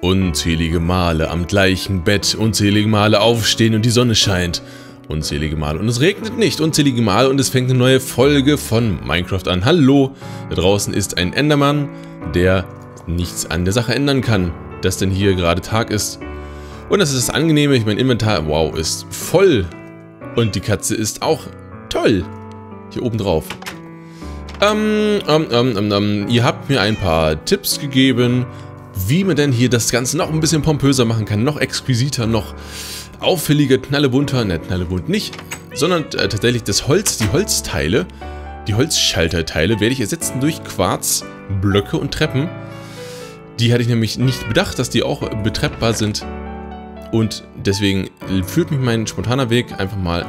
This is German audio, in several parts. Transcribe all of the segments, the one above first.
Unzählige Male am gleichen Bett, unzählige Male aufstehen und die Sonne scheint. Unzählige Male und es regnet nicht, unzählige Male und es fängt eine neue Folge von Minecraft an. Hallo, da draußen ist ein Endermann, der nichts an der Sache ändern kann, dass denn hier gerade Tag ist. Und das ist das Angenehme, ich mein Inventar, wow, ist voll. Und die Katze ist auch toll. Hier oben drauf. Ihr habt mir ein paar Tipps gegeben, wie man denn hier das Ganze noch ein bisschen pompöser machen kann, noch exquisiter, noch auffälliger, knallebunter, ne, knallebunt nicht, sondern tatsächlich das Holz, die Holzteile, die Holzschalterteile werde ich ersetzen durch Quarzblöcke und Treppen. Die hatte ich nämlich nicht bedacht, dass die auch betreppbar sind. Und deswegen führt mich mein spontaner Weg einfach mal...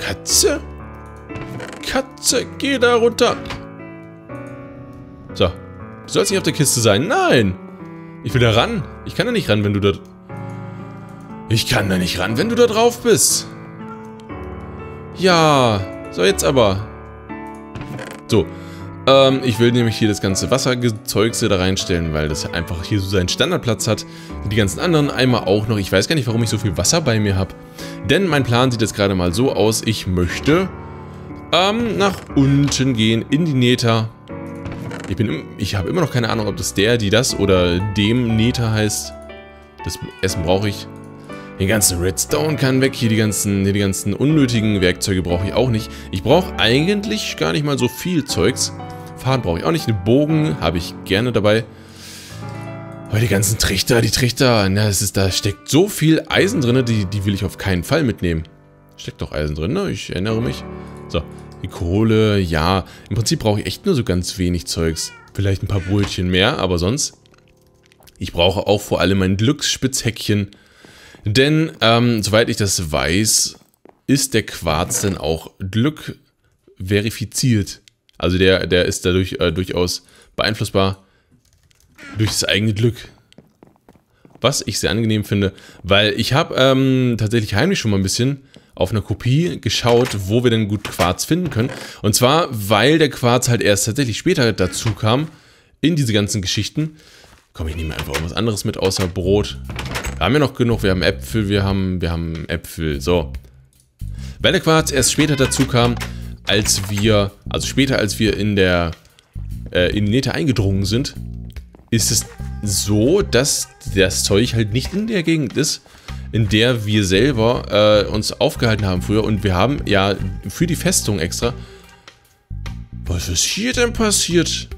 Katze? Katze, geh da runter! So. Du sollst nicht auf der Kiste sein. Nein! Ich will da ran. Ich kann da nicht ran, wenn du da... Ich kann da nicht ran, wenn du da drauf bist. Ja. So, jetzt aber. So. Ich will nämlich hier das ganze Wassergezeugse da reinstellen, weil das einfach hier so seinen Standardplatz hat. Die ganzen anderen Eimer auch noch. Ich weiß gar nicht, warum ich so viel Wasser bei mir habe. Denn mein Plan sieht jetzt gerade mal so aus. Ich möchte nach unten gehen, in die Nether. Ich habe immer noch keine Ahnung, ob das der, die, das oder dem Nether heißt. Das Essen brauche ich. Den ganzen Redstone kann weg. Hier die ganzen unnötigen Werkzeuge brauche ich auch nicht. Ich brauche eigentlich gar nicht mal so viel Zeugs. Faden brauche ich auch nicht. Einen Bogen habe ich gerne dabei. Aber die ganzen Trichter, na, da steckt so viel Eisen drin, die will ich auf keinen Fall mitnehmen. Steckt doch Eisen drin, ne? Ich erinnere mich. So, die Kohle, ja. Im Prinzip brauche ich echt nur so ganz wenig Zeugs. Vielleicht ein paar Brötchen mehr, aber sonst. Ich brauche auch vor allem mein Glücksspitzhäckchen. Denn, soweit ich das weiß, ist der Quarz dann auch Glück verifiziert. Also der ist dadurch durchaus beeinflussbar durch das eigene Glück. Was ich sehr angenehm finde, weil ich habe tatsächlich heimlich schon mal ein bisschen auf einer Kopie geschaut, wo wir denn gut Quarz finden können. Und zwar, weil der Quarz halt erst tatsächlich später dazu kam, in diese ganzen Geschichten. Komm, ich nehme einfach irgendwas anderes mit, außer Brot. Da haben wir noch genug, wir haben Äpfel, wir haben Äpfel, so. Weil der Quarz erst später dazu kam, als wir in die Nether eingedrungen sind, ist es so, dass das Zeug halt nicht in der Gegend ist, in der wir selber uns aufgehalten haben früher. Und wir haben ja für die Festung extra... Was ist hier denn passiert?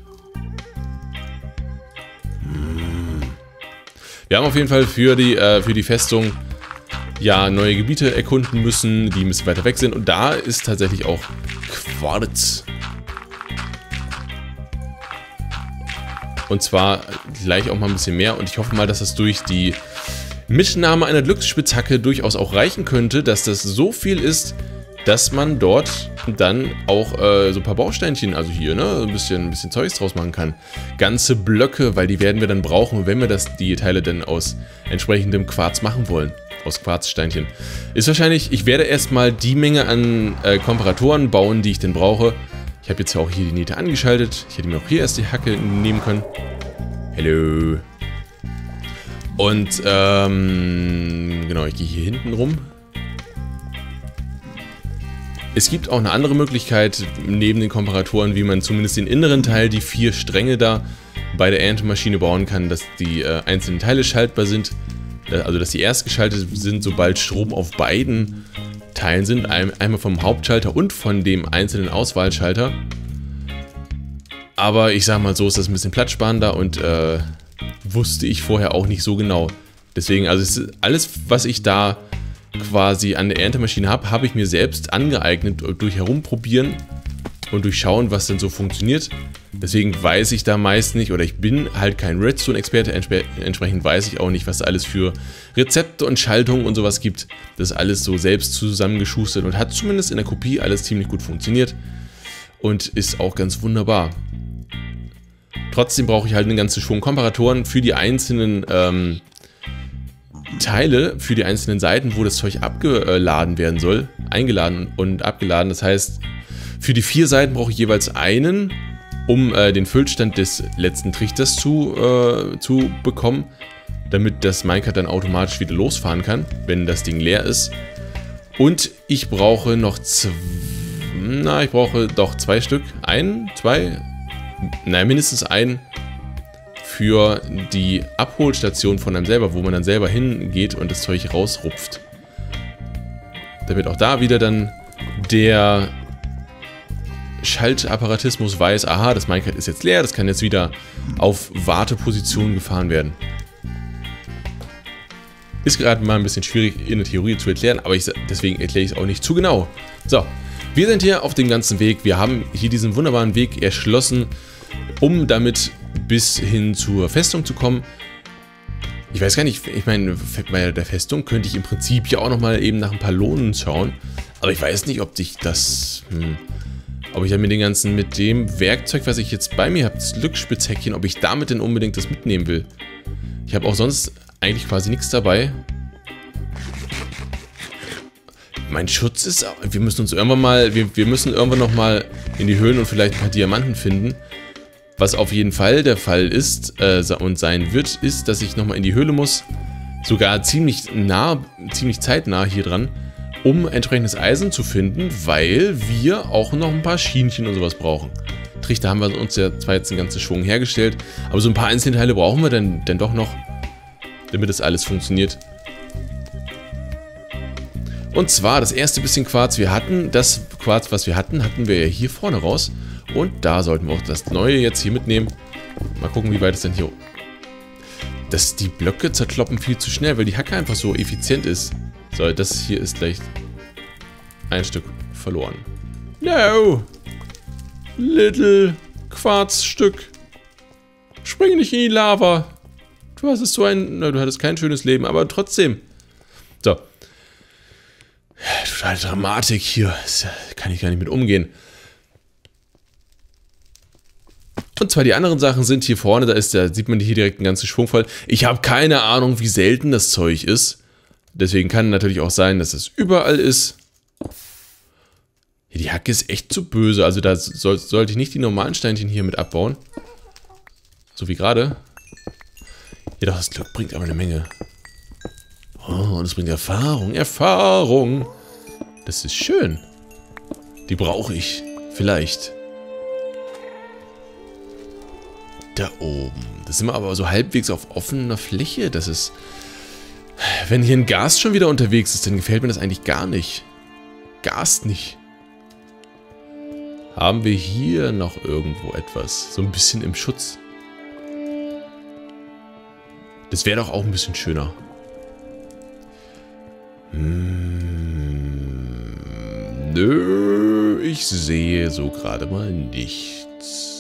Wir haben auf jeden Fall für die Festung ja neue Gebiete erkunden müssen, die ein bisschen weiter weg sind. Und da ist tatsächlich auch Quarz. Und zwar gleich auch mal ein bisschen mehr. Und ich hoffe mal, dass das durch die Mitnahme einer Glücksspitzhacke durchaus auch reichen könnte, dass das so viel ist, dass man dort dann auch so ein paar Bausteinchen, also hier, ne, ein bisschen Zeugs draus machen kann. Ganze Blöcke, weil die werden wir dann brauchen, wenn wir die Teile dann aus entsprechendem Quarz machen wollen. Aus Quarzsteinchen. Ist wahrscheinlich, ich werde erstmal die Menge an Komparatoren bauen, die ich denn brauche. Ich habe jetzt auch hier die Nähte angeschaltet. Ich hätte mir auch hier erst die Hacke nehmen können. Hello. Und, genau, ich gehe hier hinten rum. Es gibt auch eine andere Möglichkeit, neben den Komparatoren, wie man zumindest den inneren Teil, die 4 Stränge da bei der Erntemaschine bauen kann, dass die einzelnen Teile schaltbar sind. Also, dass die erst geschaltet sind, sobald Strom auf beiden Teilen sind. Einmal vom Hauptschalter und von dem einzelnen Auswahlschalter. Aber ich sag mal, so ist das ein bisschen platzsparender und wusste ich vorher auch nicht so genau. Deswegen, also es ist alles, was ich da... quasi an der Erntemaschine habe ich mir selbst angeeignet durch Herumprobieren und durch Schauen, was denn so funktioniert. Deswegen weiß ich da meist nicht, oder ich bin halt kein Redstone-Experte, entsprechend weiß ich auch nicht, was alles für Rezepte und Schaltungen und sowas gibt. Das ist alles so selbst zusammengeschustert und hat zumindest in der Kopie alles ziemlich gut funktioniert und ist auch ganz wunderbar. Trotzdem brauche ich halt einen ganzen Schwung Komparatoren für die einzelnen Teile, für die einzelnen Seiten, wo das Zeug abgeladen werden soll. Eingeladen und abgeladen. Das heißt, für die 4 Seiten brauche ich jeweils einen um den Füllstand des letzten Trichters zu bekommen, damit das Minecart dann automatisch wieder losfahren kann, wenn das Ding leer ist. Und ich brauche noch zwei, na, ich brauche doch zwei Stück, mindestens ein für die Abholstation von einem selber, wo man dann selber hingeht und das Zeug rausrupft. Damit auch da wieder dann der Schaltapparatismus weiß, aha, das Minecart ist jetzt leer, das kann jetzt wieder auf Warteposition gefahren werden. Ist gerade mal ein bisschen schwierig in der Theorie zu erklären, aber deswegen erkläre ich es auch nicht zu genau. So, wir sind hier auf dem ganzen Weg, wir haben hier diesen wunderbaren Weg erschlossen, um damit bis hin zur Festung zu kommen. Ich weiß gar nicht, ich meine, bei der Festung könnte ich im Prinzip ja auch nochmal eben nach ein paar Lohnen schauen, aber ich weiß nicht, ob sich das... ob ich dann mit dem Werkzeug, was ich jetzt bei mir habe, das Glücksspitzhäckchen, ob ich damit denn unbedingt das mitnehmen will. Ich habe auch sonst eigentlich quasi nichts dabei. Mein Schutz ist auch... Wir müssen uns irgendwann mal... Wir müssen irgendwann nochmal in die Höhlen und vielleicht ein paar Diamanten finden. Was auf jeden Fall der Fall ist und sein wird, ist, dass ich nochmal in die Höhle muss. Sogar ziemlich zeitnah hier dran, um entsprechendes Eisen zu finden, weil wir auch noch ein paar Schienchen und sowas brauchen. Trichter haben wir uns ja zwar jetzt einen ganzen Schwung hergestellt, aber so ein paar einzelne Teile brauchen wir dann doch noch, damit das alles funktioniert. Und zwar das erste bisschen Quarz, das Quarz, was wir hatten, hatten wir ja hier vorne raus. Und da sollten wir auch das Neue jetzt hier mitnehmen. Mal gucken, wie weit es denn hier... Die Blöcke zerkloppen viel zu schnell, weil die Hacke einfach so effizient ist. So, das hier ist gleich ein Stück verloren. No! Little Quarzstück. Spring nicht in die Lava. Du hattest kein schönes Leben, aber trotzdem. So. Total Dramatik hier. Das kann ich gar nicht mit umgehen. Und zwar die anderen Sachen sind hier vorne. Da sieht man hier direkt einen ganzen Schwung voll. Ich habe keine Ahnung, wie selten das Zeug ist. Deswegen kann natürlich auch sein, dass es überall ist. Die Hacke ist echt zu böse. Also da sollte ich nicht die normalen Steinchen hier mit abbauen. So wie gerade. Ja, doch, das Glück bringt aber eine Menge. Oh, und es bringt Erfahrung. Erfahrung. Das ist schön. Die brauche ich. Vielleicht. Da oben. Das sind wir aber so halbwegs auf offener Fläche. Das ist... Wenn hier ein Gas schon wieder unterwegs ist, dann gefällt mir das eigentlich gar nicht. Gas nicht. Haben wir hier noch irgendwo etwas? So ein bisschen im Schutz. Das wäre doch auch ein bisschen schöner. Nö, ich sehe so gerade mal nichts.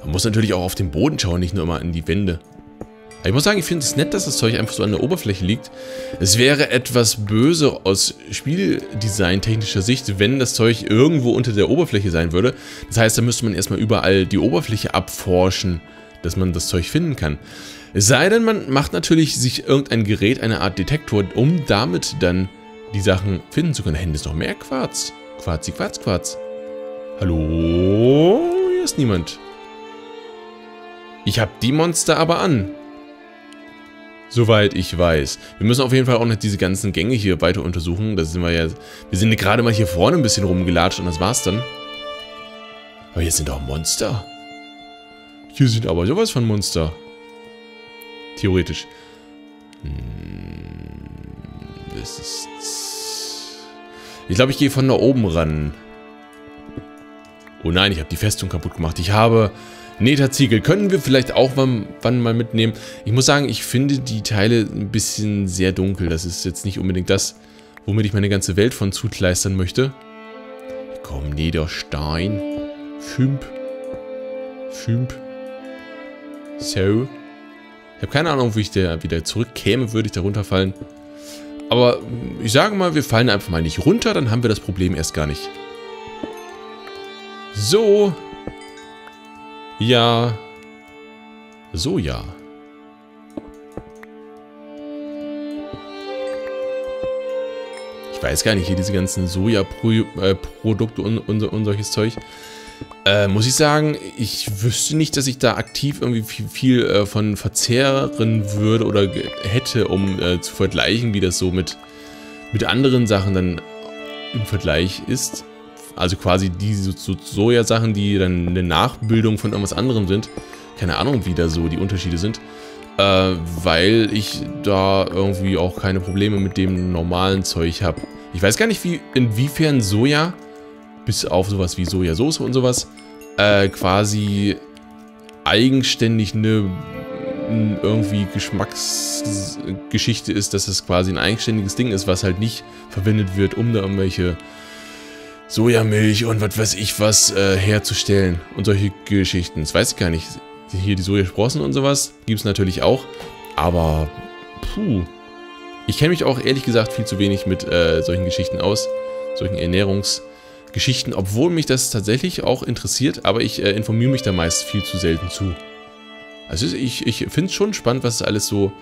Man muss natürlich auch auf den Boden schauen, nicht nur immer in die Wände. Aber ich muss sagen, ich finde es nett, dass das Zeug einfach so an der Oberfläche liegt. Es wäre etwas böse aus spieldesigntechnischer Sicht, wenn das Zeug irgendwo unter der Oberfläche sein würde. Das heißt, da müsste man erstmal überall die Oberfläche abforschen, dass man das Zeug finden kann. Es sei denn, man macht natürlich sich irgendein Gerät, eine Art Detektor, um damit dann die Sachen finden zu können. Da hinten ist noch mehr Quarz. Quarz. Hallo? Hier ist niemand. Ich habe die Monster aber an. Soweit ich weiß. Wir müssen auf jeden Fall auch noch diese ganzen Gänge hier weiter untersuchen. Wir sind gerade mal hier vorne ein bisschen rumgelatscht und das war's dann. Aber hier sind auch Monster. Hier sind aber sowas von Monster. Theoretisch. Das ist... Ich glaube, ich gehe von da oben ran. Oh nein, ich habe die Festung kaputt gemacht. Ich habe... Netherziegel können wir vielleicht auch wann mal mitnehmen. Ich muss sagen, ich finde die Teile ein bisschen sehr dunkel. Das ist jetzt nicht unbedingt das, womit ich meine ganze Welt von zukleistern möchte. Komm, Niederstein. Fümp. So. Ich habe keine Ahnung, wie ich da wieder zurückkäme, würde ich da runterfallen. Aber ich sage mal, wir fallen einfach mal nicht runter, dann haben wir das Problem erst gar nicht. So. Ja. So ja. Ich weiß gar nicht, hier diese ganzen Soja-Produkte und solches Zeug. Muss ich sagen, ich wüsste nicht, dass ich da aktiv irgendwie viel von verzehren würde oder hätte, um zu vergleichen, wie das so mit anderen Sachen dann im Vergleich ist. Also quasi diese Soja-Sachen, die dann eine Nachbildung von irgendwas anderem sind. Keine Ahnung, wie da so die Unterschiede sind. Weil ich da irgendwie auch keine Probleme mit dem normalen Zeug habe. Ich weiß gar nicht, inwiefern Soja, bis auf sowas wie Sojasauce und sowas, quasi eigenständig eine irgendwie Geschmacksgeschichte ist, dass es quasi ein eigenständiges Ding ist, was halt nicht verwendet wird, um da irgendwelche Sojamilch und was weiß ich was herzustellen und solche Geschichten. Das weiß ich gar nicht. Hier die Sojasprossen und sowas gibt es natürlich auch, aber puh, ich kenne mich auch ehrlich gesagt viel zu wenig mit solchen Geschichten aus, solchen Ernährungsgeschichten, obwohl mich das tatsächlich auch interessiert, aber ich informiere mich da meist viel zu selten zu. Also ich finde es schon spannend, was es alles so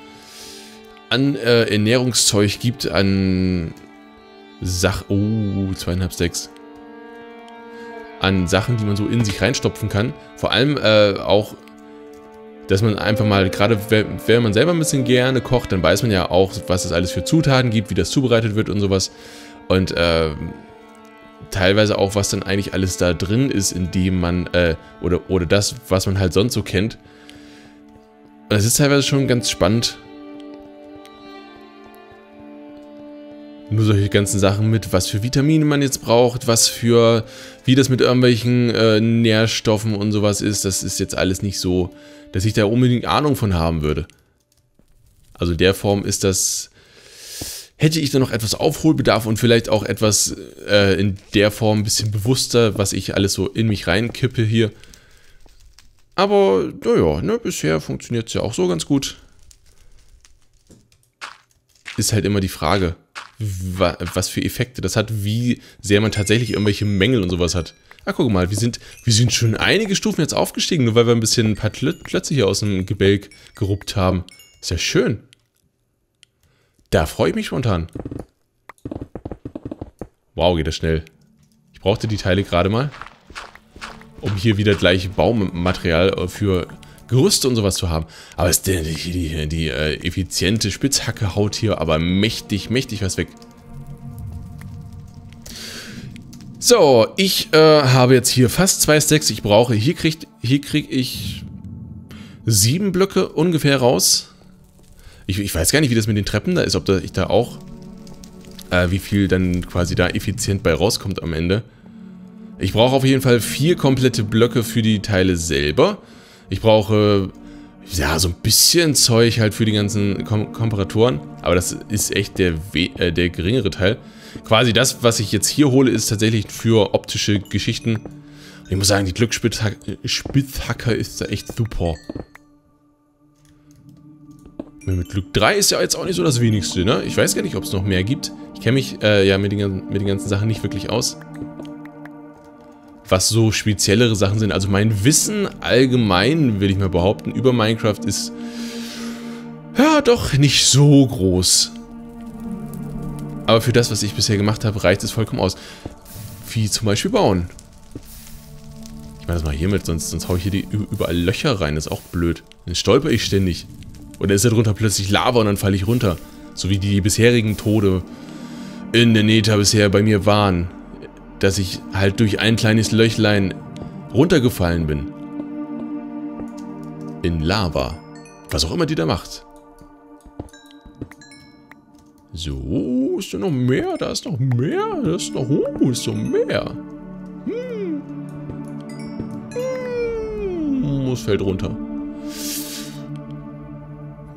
an Ernährungszeug gibt, an Sachen, die man so in sich reinstopfen kann. Vor allem auch, dass man einfach mal, gerade wenn man selber ein bisschen gerne kocht, dann weiß man ja auch, was es alles für Zutaten gibt, wie das zubereitet wird und sowas. Und teilweise auch, was dann eigentlich alles da drin ist, indem man, oder das, was man halt sonst so kennt. Und das ist teilweise schon ganz spannend. Nur solche ganzen Sachen mit, was für Vitamine man jetzt braucht, wie das mit irgendwelchen Nährstoffen und sowas ist, das ist jetzt alles nicht so, dass ich da unbedingt Ahnung von haben würde. Also in der Form ist das, hätte ich da noch etwas Aufholbedarf und vielleicht auch etwas in der Form ein bisschen bewusster, was ich alles so in mich reinkippe hier. Aber naja, ne, bisher funktioniert es ja auch so ganz gut. Ist halt immer die Frage, was für Effekte das hat, wie sehr man tatsächlich irgendwelche Mängel und sowas hat. Ah, guck mal, wir sind schon einige Stufen jetzt aufgestiegen, nur weil wir ein paar Klötze hier aus dem Gebälk geruppt haben. Ist ja schön. Da freue ich mich spontan. Wow, geht das schnell. Ich brauchte die Teile gerade mal, um hier wieder gleich Baumaterial für Gerüste und sowas zu haben. Aber die effiziente Spitzhacke haut hier aber mächtig was weg. So, ich habe jetzt hier fast 2 Stacks. Ich brauche, hier krieg ich 7 Blöcke ungefähr raus. Ich weiß gar nicht, wie das mit den Treppen da ist, ob ich da auch, wie viel dann quasi da effizient bei rauskommt am Ende. Ich brauche auf jeden Fall 4 komplette Blöcke für die Teile selber. Ich brauche, ja, so ein bisschen Zeug halt für die ganzen Komparatoren. Aber das ist echt der geringere Teil. Quasi das, was ich jetzt hier hole, ist tatsächlich für optische Geschichten. Und ich muss sagen, die Glücksspitzhacke ist da echt super. Mit Glück 3 ist ja jetzt auch nicht so das Wenigste, ne? Ich weiß gar nicht, ob es noch mehr gibt. Ich kenne mich ja mit den ganzen Sachen nicht wirklich aus, was so speziellere Sachen sind. Also mein Wissen allgemein, will ich mal behaupten, über Minecraft ist ja doch nicht so groß. Aber für das, was ich bisher gemacht habe, reicht es vollkommen aus. Wie zum Beispiel bauen. Ich mache das mal hiermit, sonst haue ich hier überall Löcher rein. Das ist auch blöd. Dann stolper ich ständig. Oder ist da drunter plötzlich Lava und dann falle ich runter. So wie die bisherigen Tode in der Nether bisher bei mir waren, dass ich halt durch ein kleines Löchlein runtergefallen bin. In Lava. Was auch immer die da macht. So, ist da noch mehr? Da ist noch mehr? Da ist noch, ist noch mehr. Es fällt runter.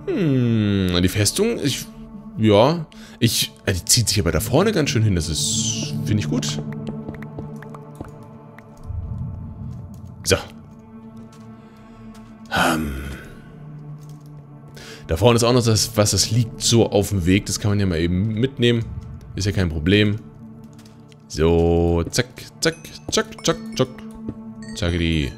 Die Festung, die zieht sich aber da vorne ganz schön hin. Das ist, finde ich, gut. So. Da vorne ist auch noch das, was das liegt, so auf dem Weg. Das kann man ja mal eben mitnehmen. Ist ja kein Problem. So, zack, zack, zack, zack, zack. Zackidi.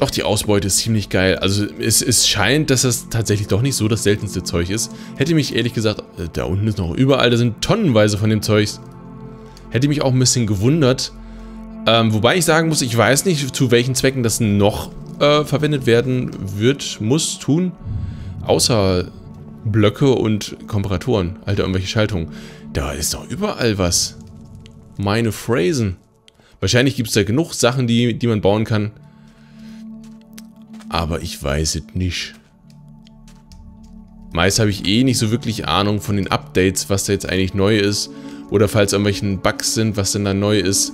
Doch, die Ausbeute ist ziemlich geil. Also es scheint, dass das tatsächlich doch nicht so das seltenste Zeug ist. Hätte mich ehrlich gesagt, da unten ist noch überall, da sind tonnenweise von dem Zeugs. Hätte mich auch ein bisschen gewundert. Wobei ich sagen muss, ich weiß nicht, zu welchen Zwecken das noch verwendet werden wird, muss, tun. Außer Blöcke und Komparatoren. Alter, irgendwelche Schaltungen. Da ist doch überall was. Meine Phrasen. Wahrscheinlich gibt es da genug Sachen, die man bauen kann. Aber ich weiß es nicht. Meist habe ich eh nicht so wirklich Ahnung von den Updates, was da jetzt eigentlich neu ist. Oder falls irgendwelche Bugs sind, was denn da neu ist.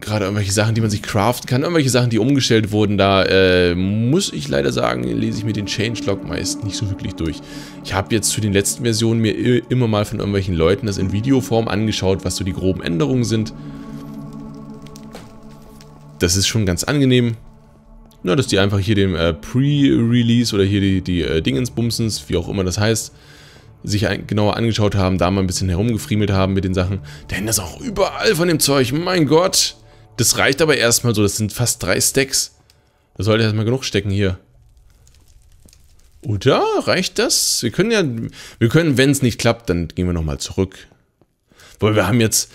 Gerade irgendwelche Sachen, die man sich craften kann, irgendwelche Sachen, die umgestellt wurden, da muss ich leider sagen, lese ich mir den Changelog meist nicht so wirklich durch. Ich habe jetzt zu den letzten Versionen mir immer mal von irgendwelchen Leuten das in Videoform angeschaut, was so die groben Änderungen sind. Das ist schon ganz angenehm, na, dass die einfach hier den Pre-Release oder hier die Dingensbumsens, wie auch immer das heißt, sich genauer angeschaut haben, da mal ein bisschen herumgefriemelt haben mit den Sachen. Denn das ist auch überall von dem Zeug, mein Gott! Das reicht aber erstmal so, das sind fast 3 Stacks. Da sollte erstmal genug stecken hier. Oder? Reicht das? Wir können ja, wenn es nicht klappt, dann gehen wir nochmal zurück. Weil wir haben jetzt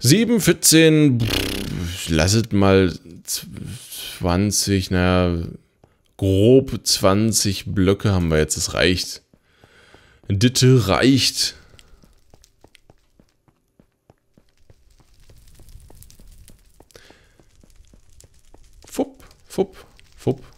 7, 14, lasset mal 20, naja, grob 20 Blöcke haben wir jetzt, das reicht. Ditte reicht. Fupp, fupp, fupp.